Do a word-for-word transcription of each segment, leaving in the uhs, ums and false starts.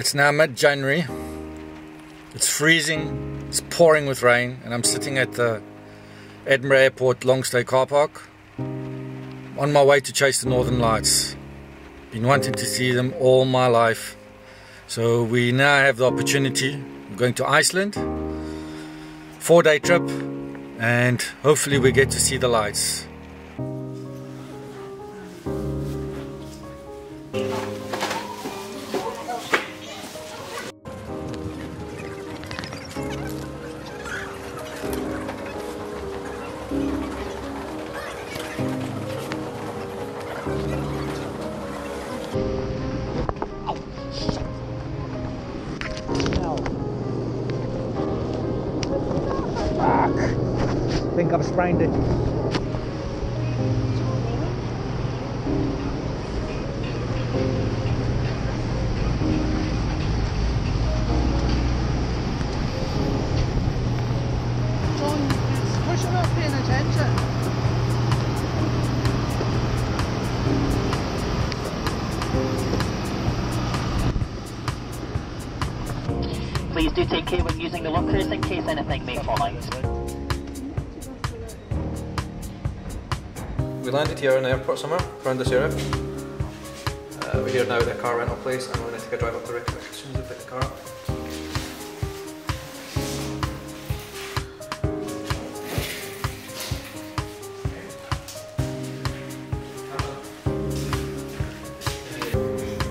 It's now mid-January, it's freezing, it's pouring with rain, and I'm sitting at the Edinburgh Airport Longstay Car Park on my way to chase the Northern Lights. Been wanting to see them all my life, so we now have the opportunity. We're going to Iceland, four day trip, and hopefully we get to see the lights. I think I've sprained it. John, it's because you're not paying attention. Please do take care when using the lockers in case anything may fall out. We landed here in the airport somewhere, around this area. Uh, we're here now at a car rental place and we're going to take a drive up to Reykjavik as soon as we pick the car up.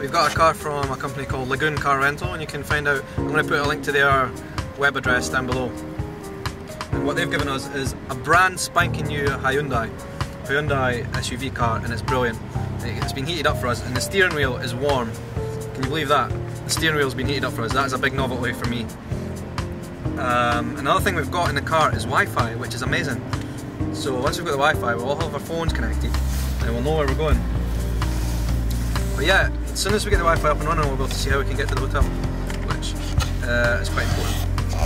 We've got a car from a company called Lagoon Car Rental, and you can find out, I'm going to put a link to their web address down below. And what they've given us is a brand spanking new Hyundai. Hyundai S U V car, and it's brilliant. It's been heated up for us, and the steering wheel is warm. Can you believe that? The steering wheel's been heated up for us. That is a big novelty for me. Um, another thing we've got in the car is Wi-Fi, which is amazing. So once we've got the Wi-Fi, we'll all have our phones connected, and we'll know where we're going. But yeah, as soon as we get the Wi-Fi up and running, we'll be able to see how we can get to the hotel, which uh, is quite important.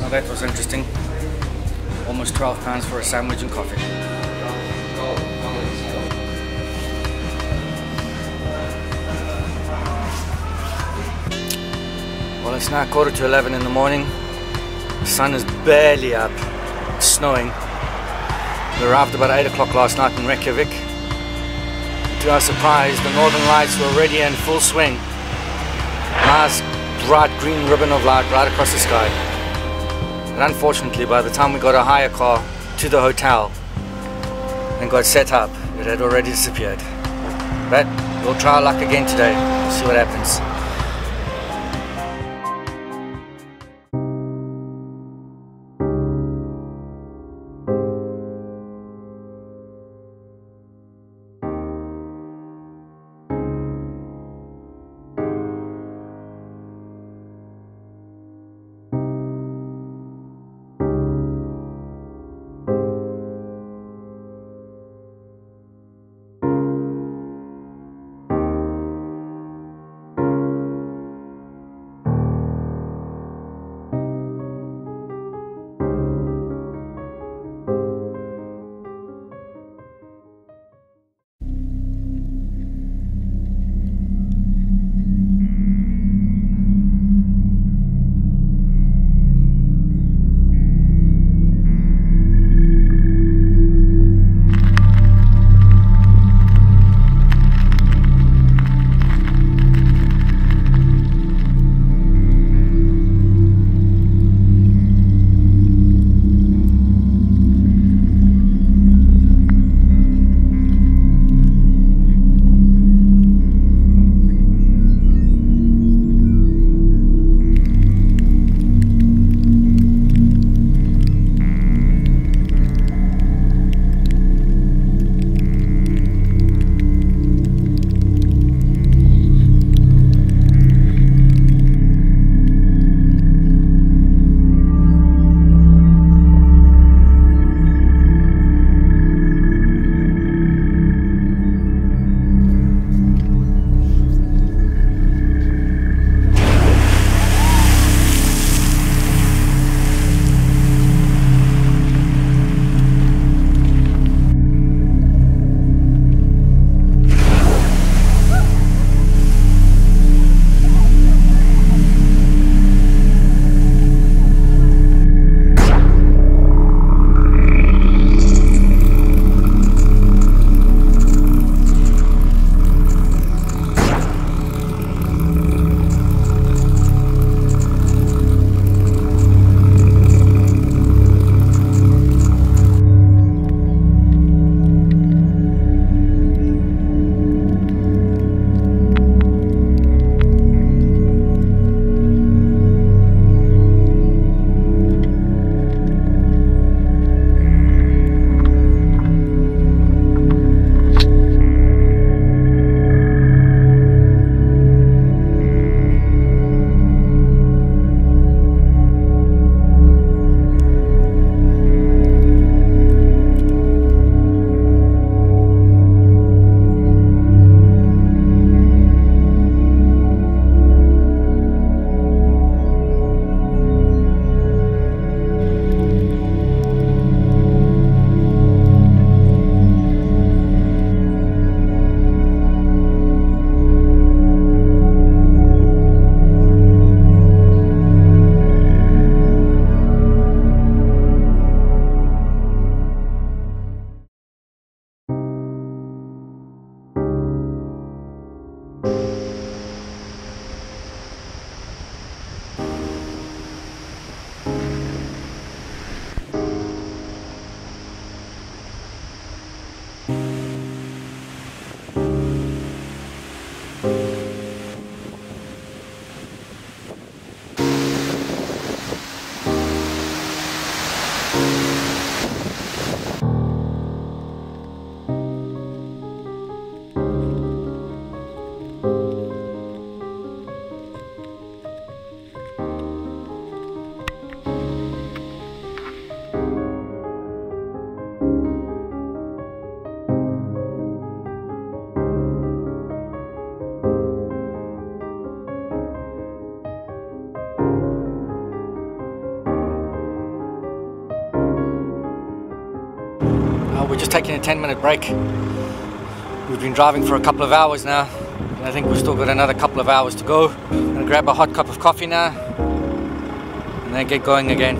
Now that was interesting. Almost twelve pounds for a sandwich and coffee. Well, it's now quarter to eleven in the morning. The sun is barely up. It's snowing. We arrived about eight o'clock last night in Reykjavik. To our surprise, the Northern Lights were already in full swing. Nice bright green ribbon of light right across the sky. And unfortunately, by the time we got a hire car to the hotel and got set up, it had already disappeared. But we'll try our luck again today, we'll see what happens. we're just taking a ten minute break. We've been driving for a couple of hours now, and I think we've still got another couple of hours to go. I'm gonna grab a hot cup of coffee now, and then get going again.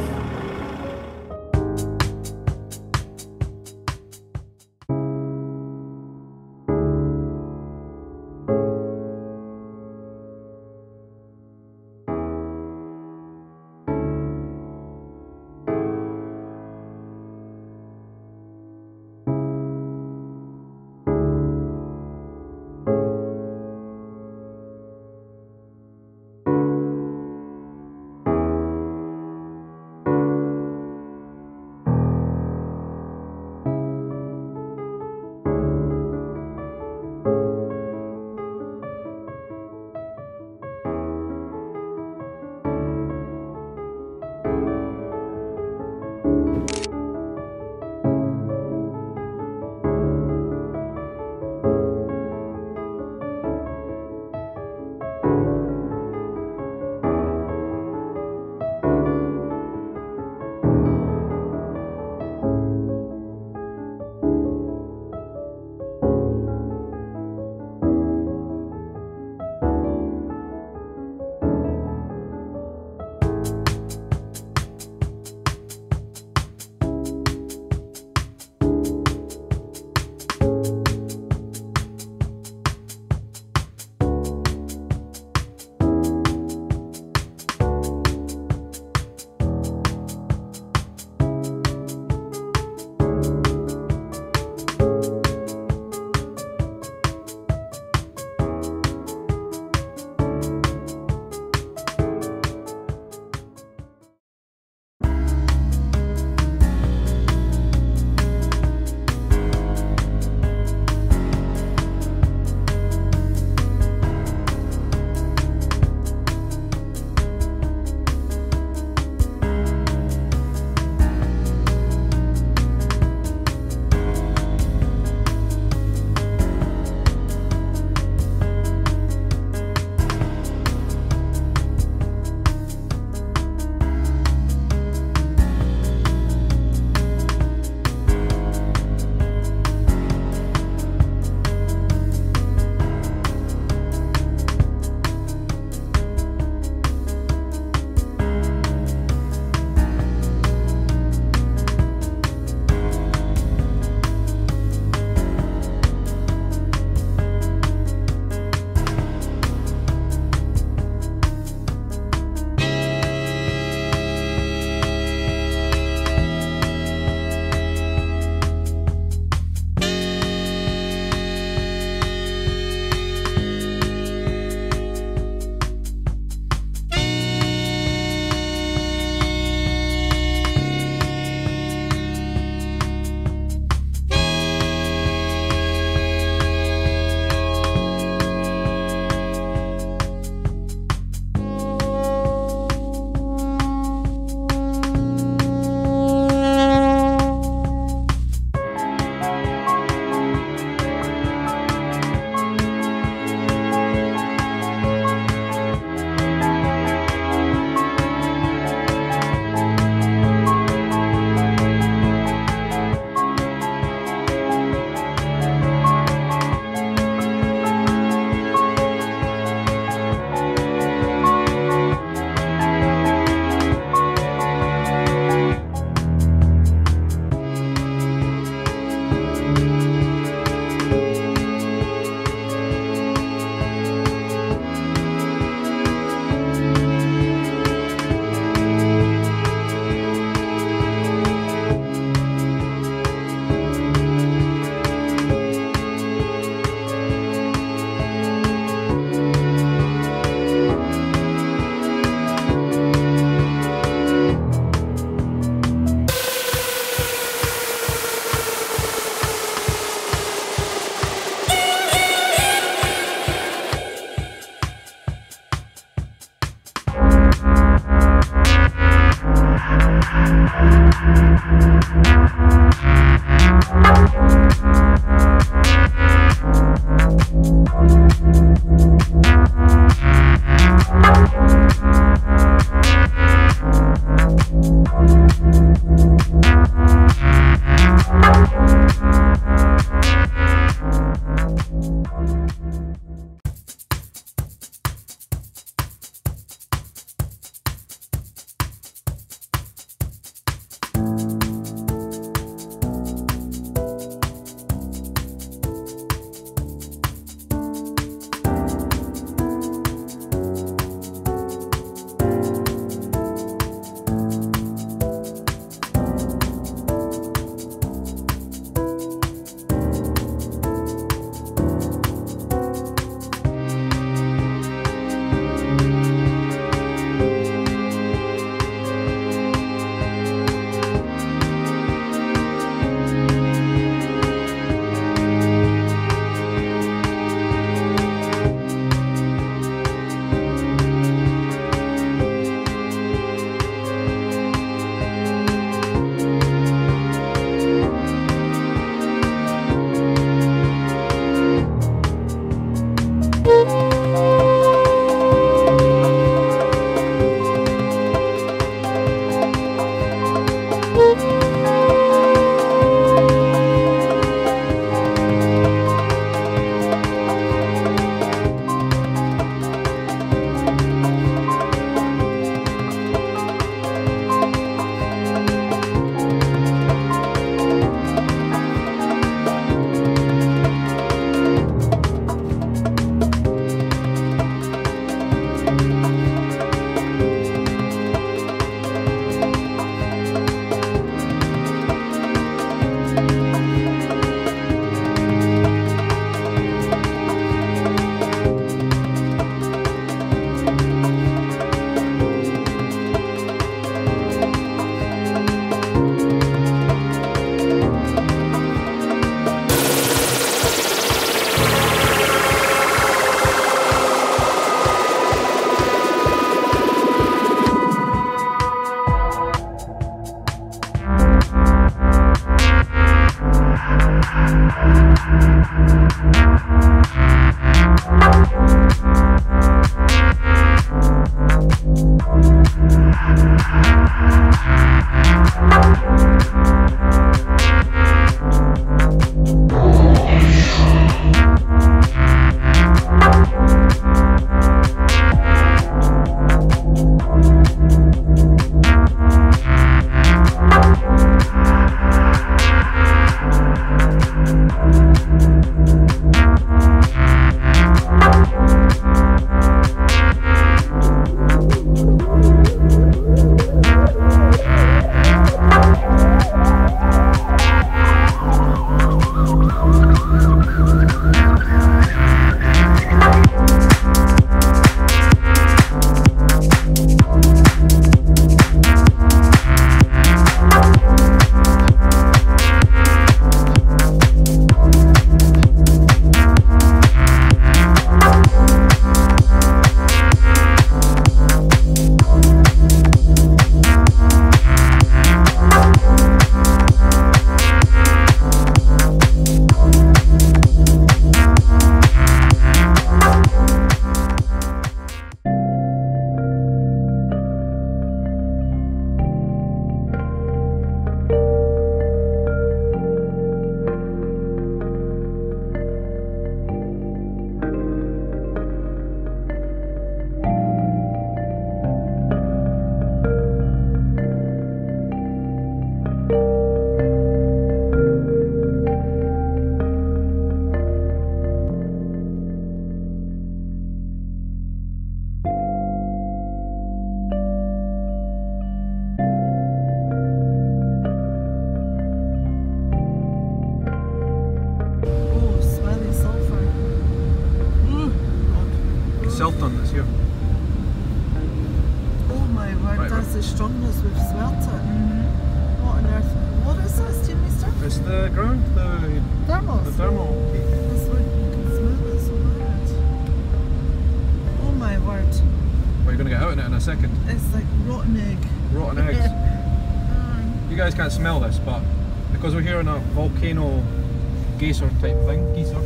Geyser type thing, geyser.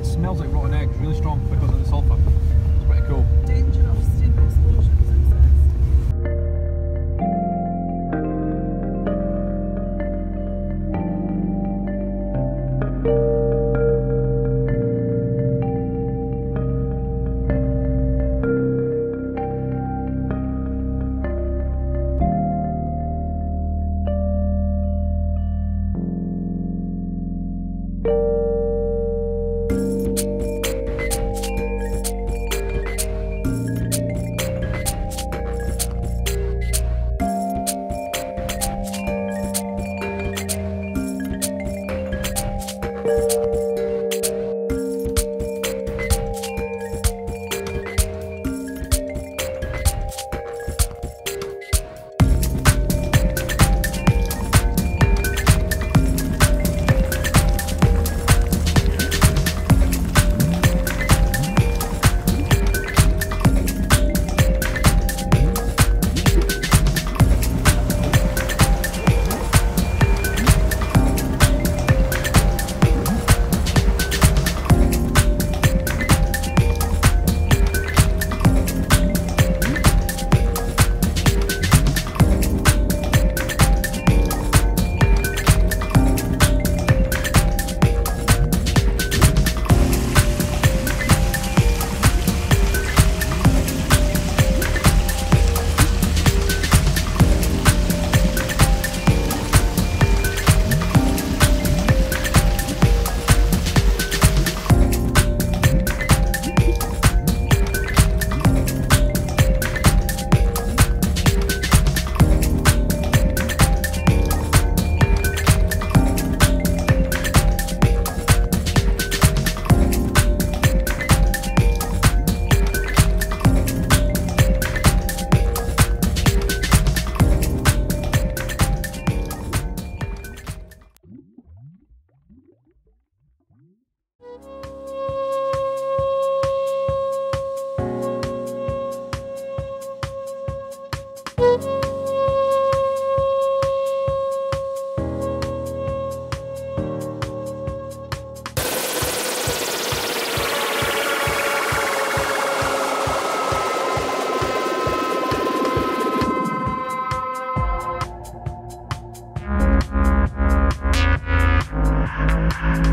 It smells like rotten eggs, really strong because of the sulphur. It's pretty cool. Danger of steam explosions. Thank you.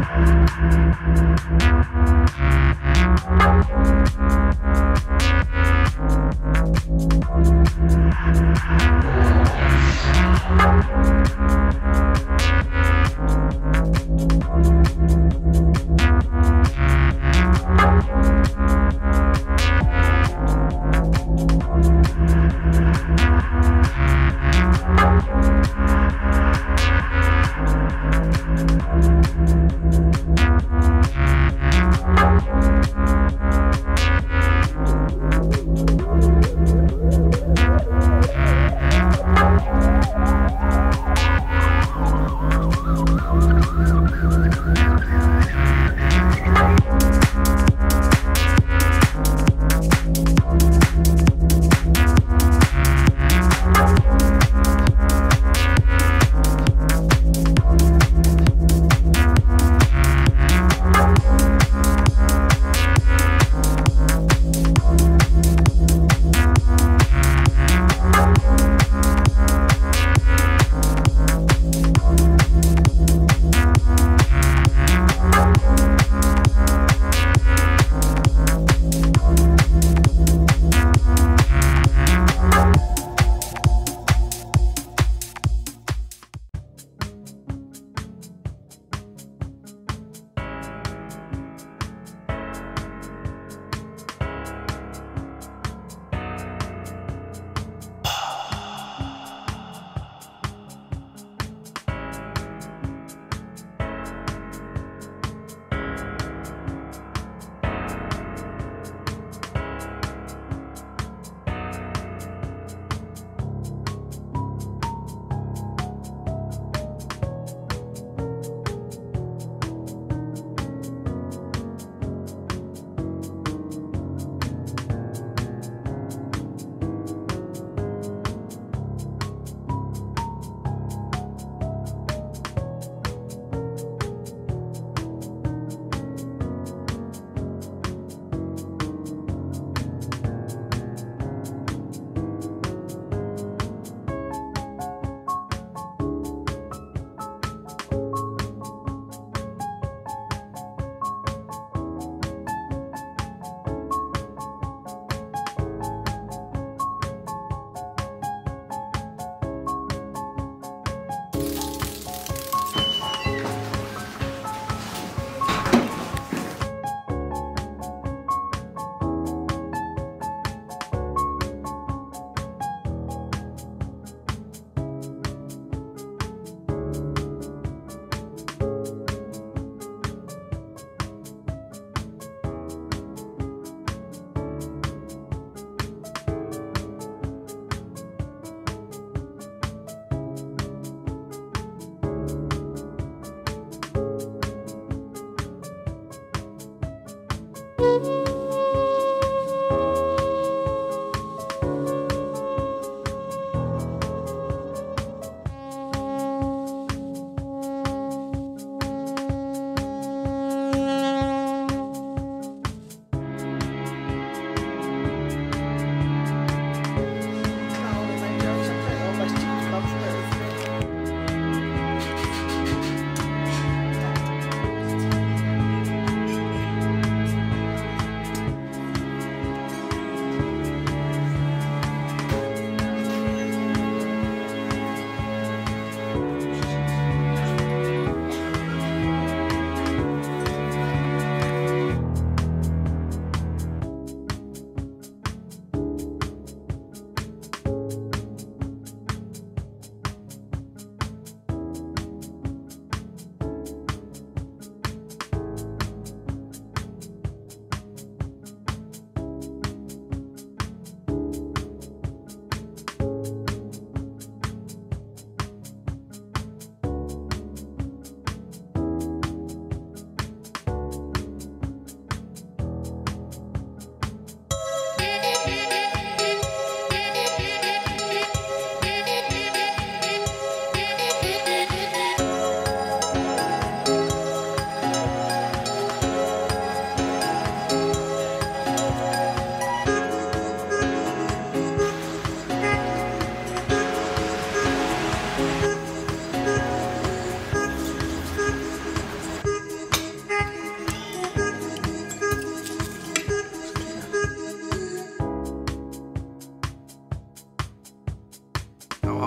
We'll be right back.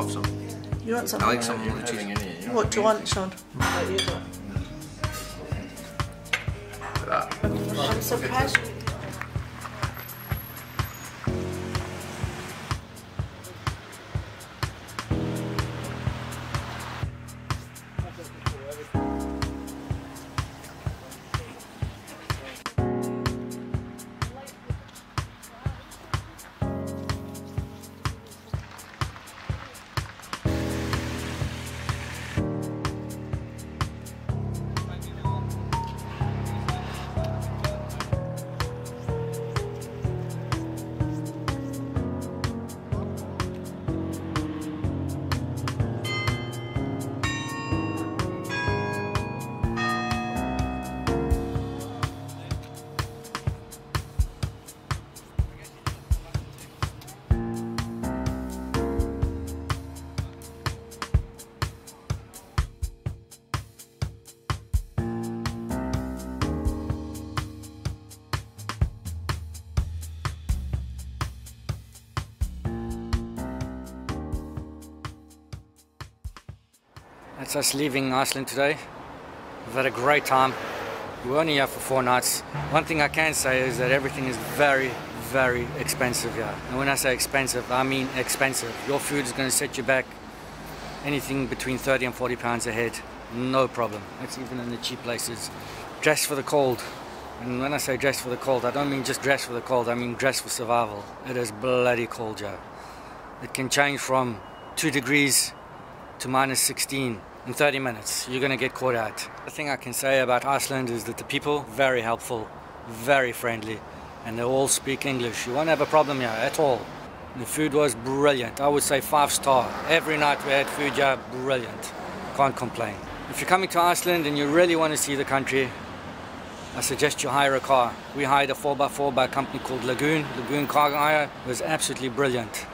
love some. You want some? I like something with cheese. What do you want, Sean? What you got? That. I'm surprised. That's us leaving Iceland today. We've had a great time. We're only here for four nights. One thing I can say is that everything is very, very expensive here. And when I say expensive, I mean expensive. Your food is going to set you back anything between thirty and forty pounds a head. No problem. That's even in the cheap places. Dress for the cold. And when I say dress for the cold, I don't mean just dress for the cold. I mean dress for survival. It is bloody cold here. It can change from two degrees to minus sixteen. In thirty minutes, you're going to get caught out. The thing I can say about Iceland is that the people, very helpful, very friendly, and they all speak English. You won't have a problem here at all. The food was brilliant. I would say five star. Every night we had food here, brilliant. Can't complain. If you're coming to Iceland and you really want to see the country, I suggest you hire a car. We hired a four by four by a company called Lagoon. Lagoon Car Hire was absolutely brilliant.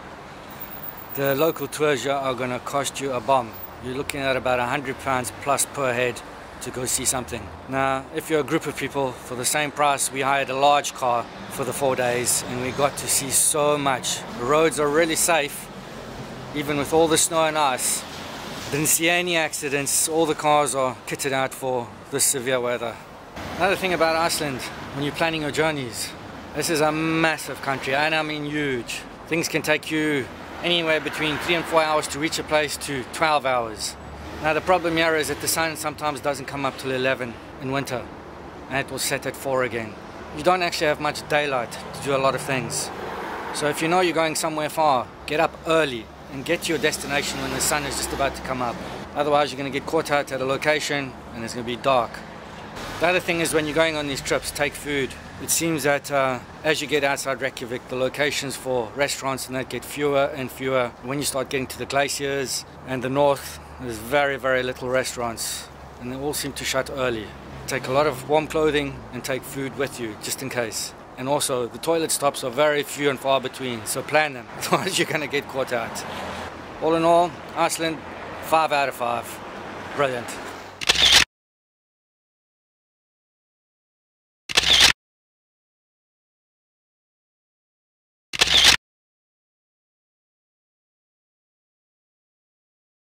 The local tours here are going to cost you a bomb. You're looking at about one hundred pounds plus per head to go see something. Now, if you're a group of people, for the same price, we hired a large car for the four days and we got to see so much. The roads are really safe, even with all the snow and ice. Didn't see any accidents. All the cars are kitted out for this severe weather. Another thing about Iceland, when you're planning your journeys, this is a massive country, and I mean huge. Things can take you anywhere between three and four hours to reach a place to twelve hours. Now the problem here is that the sun sometimes doesn't come up till eleven in winter, and it will set at four again. You don't actually have much daylight to do a lot of things. So if you know you're going somewhere far, get up early and get to your destination when the sun is just about to come up. Otherwise you're going to get caught out at a location and it's going to be dark. The other thing is, when you're going on these trips, take food. It seems that uh, as you get outside Reykjavik, the locations for restaurants and that get fewer and fewer. When you start getting to the glaciers and the north, there's very, very little restaurants, and they all seem to shut early. Take a lot of warm clothing and take food with you, just in case. And also, the toilet stops are very few and far between, so plan them, otherwise you're going to get caught out. All in all, Iceland, five out of five. Brilliant.